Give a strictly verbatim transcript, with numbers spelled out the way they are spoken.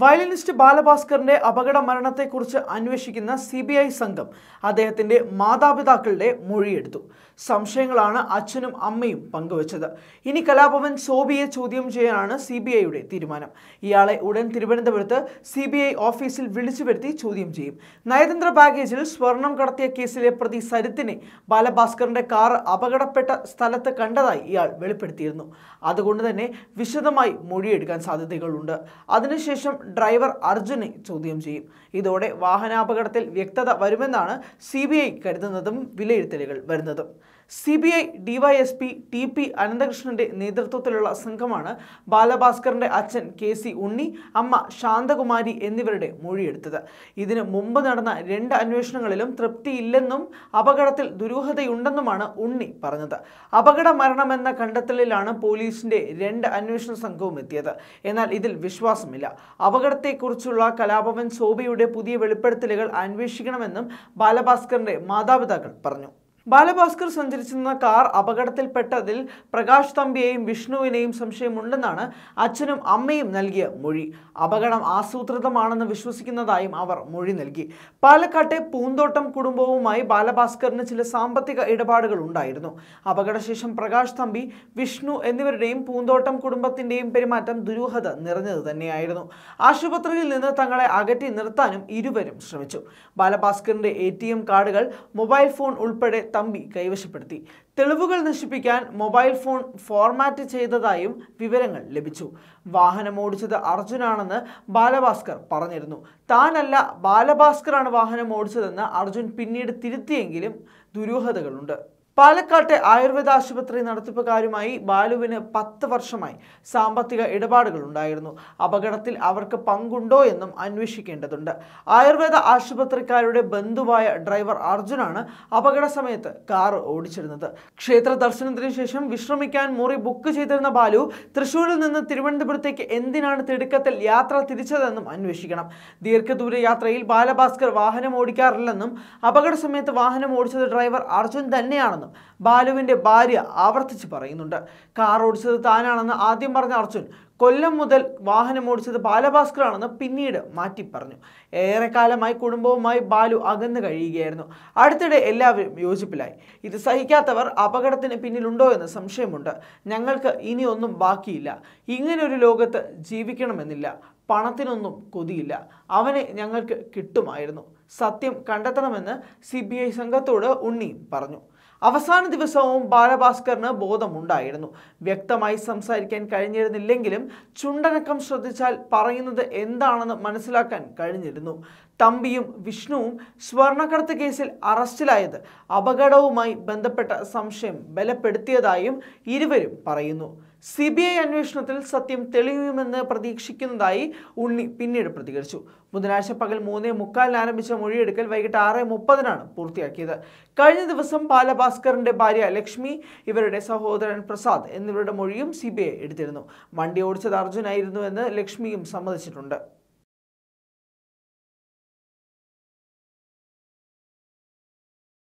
Violinist ബാലഭാസ്കറിന്റെ അപകട മരണത്തെക്കുറിച്ച് അന്വേഷിക്കുന്ന സി ബി ഐ സംഘം അദ്ദേഹത്തിന്റെ മാതാപിതാക്കളുടെ മൊഴിയെടുത്തു. സംശയങ്ങളാണ് അച്ഛനും അമ്മയും പങ്കുവച്ചത്. ഇനി കലാഭവൻ സോബിയെ ചോദ്യം ചെയ്യാനാണ് സി ബി ഐയുടെ തീരുമാനം. ഇയാളെ ഉടൻ തിരുവനന്തപുരത്ത് സി ബി ഐ ഓഫീസിൽ വിളിച്ചു വരുത്തി ചോദ്യം ചെയ്യും. നയതന്ത്ര ബാഗേജിൽ സ്വർണം കടത്തിയ കേസിലെ പ്രതി സരിത്തിനെ ബാലഭാസ്കറിന്റെ കാർ അപകടപ്പെട്ട സ്ഥലത്ത് കണ്ടതായി ഇയാൾ വെളിപ്പെടുത്തിയിരുന്നു. അതുകൊണ്ട് തന്നെ വിശദമായി മൊഴിയെടുക്കാൻ സാധ്യതകളുണ്ട്. അതിനുശേഷം ഡ്രൈവർ അർജുനെ ചോദ്യം ചെയ്യും. ഇതോടെ വാഹനാപകടത്തിൽ വ്യക്തത വരുമെന്നാണ് സി ബി ഐ കരുതുന്നതും വിലയിരുത്തലുകൾ വരുന്നതും. C B I DySP T P അനന്തകൃഷ്ണന്റെ നേതൃത്വത്തിലുള്ള സംഘമാണ് ബാലഭാസ്കറിന്റെ അച്ഛൻ കെ സി ഉണ്ണി, അമ്മ ശാന്തകുമാരി എന്നിവരുടെ മൊഴിയെടുത്തത്. ഇതിനു മുമ്പ് നടന്ന രണ്ട് അന്വേഷണങ്ങളിലും തൃപ്തിയില്ലെന്നും അപകടത്തിൽ ദുരൂഹതയുണ്ടെന്നുമാണ് ഉണ്ണി പറഞ്ഞത്. അപകട മരണമെന്ന കണ്ടെത്തലിലാണ് പോലീസിന്റെ രണ്ട് അന്വേഷണ സംഘവും എത്തിയത്. എന്നാൽ ഇതിൽ വിശ്വാസമില്ല. അപകടത്തെക്കുറിച്ചുള്ള കലാഭവൻ സോബിയുടെ പുതിയ വെളിപ്പെടുത്തലുകൾ അന്വേഷിക്കണമെന്നും ബാലഭാസ്കറിന്റെ മാതാപിതാക്കൾ പറഞ്ഞു. ബാലഭാസ്കർ സഞ്ചരിച്ചിരുന്ന കാർ അപകടത്തിൽപ്പെട്ടതിൽ പ്രകാശ് തമ്പിയെയും വിഷ്ണുവിനെയും സംശയമുണ്ടെന്നാണ് അച്ഛനും അമ്മയും നൽകിയ മൊഴി. അപകടം ആസൂത്രിതമാണെന്ന് വിശ്വസിക്കുന്നതായും അവർ മൊഴി നൽകി. പാലക്കാട്ടെ പൂന്തോട്ടം കുടുംബവുമായി ബാലഭാസ്കറിന് ചില സാമ്പത്തിക ഇടപാടുകൾ ഉണ്ടായിരുന്നു. അപകടശേഷം പ്രകാശ് തമ്പി, വിഷ്ണു എന്നിവരുടെയും പൂന്തോട്ടം കുടുംബത്തിൻ്റെയും പെരുമാറ്റം ദുരൂഹത നിറഞ്ഞത് തന്നെയായിരുന്നു. ആശുപത്രിയിൽ നിന്ന് തങ്ങളെ അകറ്റി നിർത്താനും ഇരുവരും ശ്രമിച്ചു. ബാലഭാസ്കറിൻ്റെ എ ടി എം കാർഡുകൾ, മൊബൈൽ ഫോൺ ഉൾപ്പെടെ തമ്പി കൈവശപ്പെടുത്തി. തെളിവുകൾ നശിപ്പിക്കാൻ മൊബൈൽ ഫോൺ ഫോർമാറ്റ് ചെയ്തതായും വിവരങ്ങൾ ലഭിച്ചു. വാഹനം ഓടിച്ചത് അർജുനാണെന്ന് ബാലഭാസ്കർ പറഞ്ഞിരുന്നു. താനല്ല, ബാലഭാസ്കറാണ് വാഹനം ഓടിച്ചതെന്ന് അർജുൻ പിന്നീട് തിരുത്തിയെങ്കിലും ദുരൂഹതകളുണ്ട്. പാലക്കാട്ടെ ആയുർവേദ ആശുപത്രി നടത്തിപ്പുകാരുമായി ബാലുവിന് പത്ത് വർഷമായി സാമ്പത്തിക ഇടപാടുകൾ ഉണ്ടായിരുന്നു. അപകടത്തിൽ അവർക്ക് പങ്കുണ്ടോ എന്നും അന്വേഷിക്കേണ്ടതുണ്ട്. ആയുർവേദ ആശുപത്രിക്കാരുടെ ബന്ധുവായ ഡ്രൈവർ അർജുനാണ് അപകട സമയത്ത് കാർ ഓടിച്ചിരുന്നത്. ക്ഷേത്ര ദർശനത്തിന് ശേഷം വിശ്രമിക്കാൻ മുറി ബുക്ക് ചെയ്തിരുന്ന ബാലു തൃശ്ശൂരിൽ നിന്ന് തിരുവനന്തപുരത്തേക്ക് എന്തിനാണ് തിടുക്കത്തിൽ യാത്ര തിരിച്ചതെന്നും അന്വേഷിക്കണം. ദീർഘദൂര യാത്രയിൽ ബാലഭാസ്കർ വാഹനം ഓടിക്കാറില്ലെന്നും അപകട സമയത്ത് വാഹനം ഓടിച്ചത് ഡ്രൈവർ അർജുൻ തന്നെയാണ് ബാലുവിന്റെ ഭാര്യ ആവർത്തിച്ച് പറയുന്നുണ്ട്. കാർ ഓടിച്ചത് താനാണെന്ന് ആദ്യം പറഞ്ഞ അർജുൻ കൊല്ലം മുതൽ വാഹനം ഓടിച്ചത് ബാലഭാസ്കറാണെന്ന് പിന്നീട് മാറ്റി പറഞ്ഞു. ഏറെക്കാലമായി കുടുംബവുമായി ബാലു അകന്നു കഴിയുകയായിരുന്നു. അടുത്തിടെ എല്ലാവരും യോജിപ്പിലായി. ഇത് സഹിക്കാത്തവർ അപകടത്തിന് പിന്നിലുണ്ടോ എന്ന് സംശയമുണ്ട്. ഞങ്ങൾക്ക് ഇനിയൊന്നും ബാക്കിയില്ല. ഇങ്ങനൊരു ലോകത്ത് ജീവിക്കണമെന്നില്ല. പണത്തിനൊന്നും കൊതിയില്ല. അവനെ ഞങ്ങൾക്ക് കിട്ടുമായിരുന്നു. സത്യം കണ്ടെത്തണമെന്ന് സി ബി ഐ സംഘത്തോട് ഉണ്ണിയും പറഞ്ഞു. അവസാന ദിവസവും ബാലഭാസ്കറിന് ബോധമുണ്ടായിരുന്നു. വ്യക്തമായി സംസാരിക്കാൻ കഴിഞ്ഞിരുന്നില്ലെങ്കിലും ചുണ്ടനക്കം ശ്രദ്ധിച്ചാൽ പറയുന്നത് എന്താണെന്ന് മനസ്സിലാക്കാൻ കഴിഞ്ഞിരുന്നു. തമ്പിയും വിഷ്ണുവും സ്വർണ്ണക്കടത്ത് കേസിൽ അറസ്റ്റിലായത് അപകടവുമായി ബന്ധപ്പെട്ട സംശയം ബലപ്പെടുത്തിയതായും ഇരുവരും പറയുന്നു. സി ബി ഐ അന്വേഷണത്തിൽ സത്യം തെളിയുമെന്ന് പ്രതീക്ഷിക്കുന്നതായി ഉണ്ണി പിന്നീട് പ്രതികരിച്ചു. ബുധനാഴ്ച പകൽ മൂന്നേ മുക്കാലിന് ആരംഭിച്ച മൊഴിയെടുക്കൽ വൈകിട്ട് ആറ് മുപ്പതിനാണ് പൂർത്തിയാക്കിയത്. കഴിഞ്ഞ ദിവസം ബാലഭാസ്കറിന്റെ ഭാര്യ ലക്ഷ്മി, ഇവരുടെ സഹോദരൻ പ്രസാദ് എന്നിവരുടെ മൊഴിയും സി ബി ഐ എടുത്തിരുന്നു. വണ്ടി ഓടിച്ചത് അർജുനായിരുന്നുവെന്ന് ലക്ഷ്മിയും സമ്മതിച്ചിട്ടുണ്ട്.